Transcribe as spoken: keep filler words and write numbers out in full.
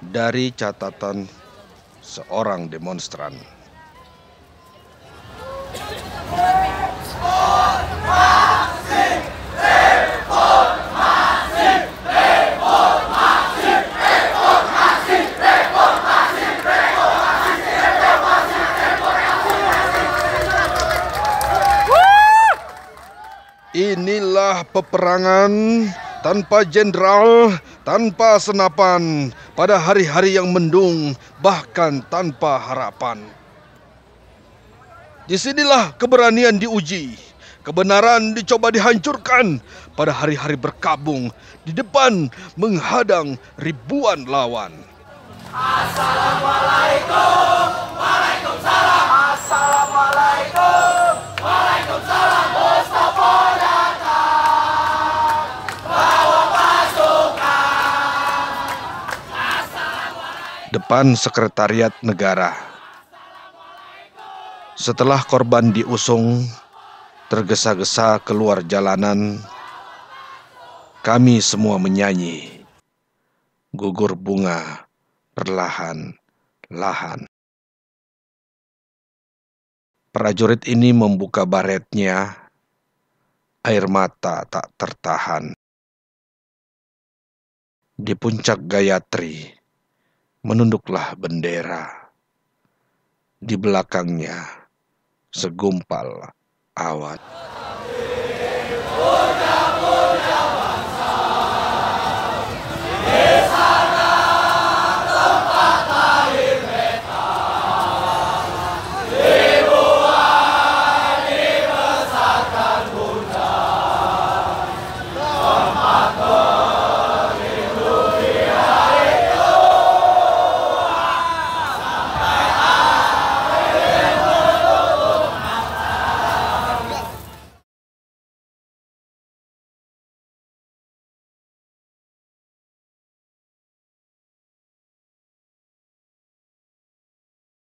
dari catatan seorang demonstran. Inilah peperangan tanpa jenderal, tanpa senapan, pada hari-hari yang mendung, bahkan tanpa harapan. Disinilah keberanian diuji, kebenaran dicoba dihancurkan, pada hari-hari berkabung, di depan menghadang ribuan lawan. Assalamualaikum, waalaikumsalam, assalamualaikum, waalaikumsalam. Depan Sekretariat Negara. Setelah korban diusung, tergesa-gesa keluar jalanan, kami semua menyanyi. Gugur bunga perlahan-lahan. Prajurit ini membuka baretnya, air mata tak tertahan. Di puncak Gayatri, menunduklah bendera, di belakangnya segumpal awan.